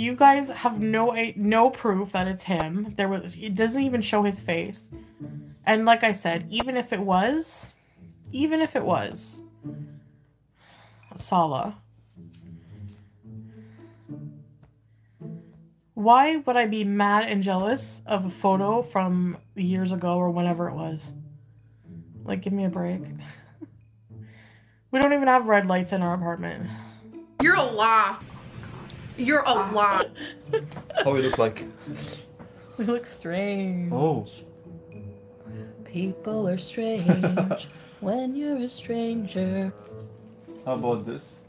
You guys have no proof that it's him. There was, it doesn't even show his face. And like I said, even if it was Salah, why would I be mad and jealous of a photo from years ago or whenever it was? Like, give me a break. We don't even have red lights in our apartment. You're a lie. You're a lot. How we look like? We look strange. Oh. People are strange when you're a stranger. How about this?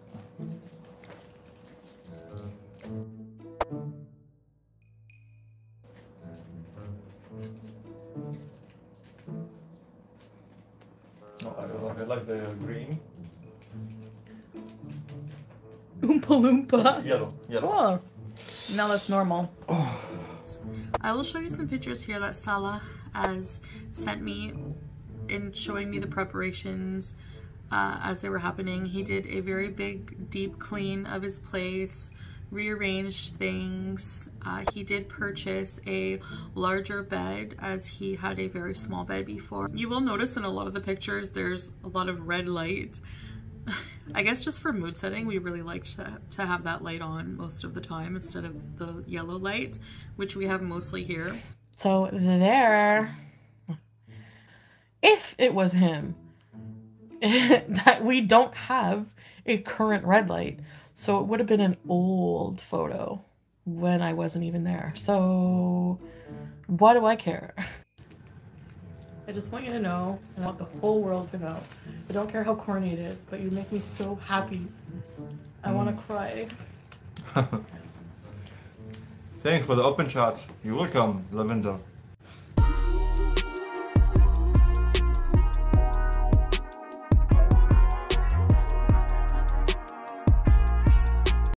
Oh, I like the green. Oompa Loompa. Yellow. Whoa. Now that's normal. Oh. I will show you some pictures here that Salah has sent me in showing me the preparations as they were happening. He did a very big, deep clean of his place, rearranged things. He did purchase a larger bed as he had a very small bed before. You will notice in a lot of the pictures there's a lot of red light. I guess just for mood setting, we really like to have that light on most of the time instead of the yellow light, which we have mostly here. So there, if it was him, that we don't have a current red light. So it would have been an old photo when I wasn't even there. So why do I care? I just want you to know, and I want the whole world to know, I don't care how corny it is, but you make me so happy. I want to cry. Thanks for the open chat. You're welcome, Lavender.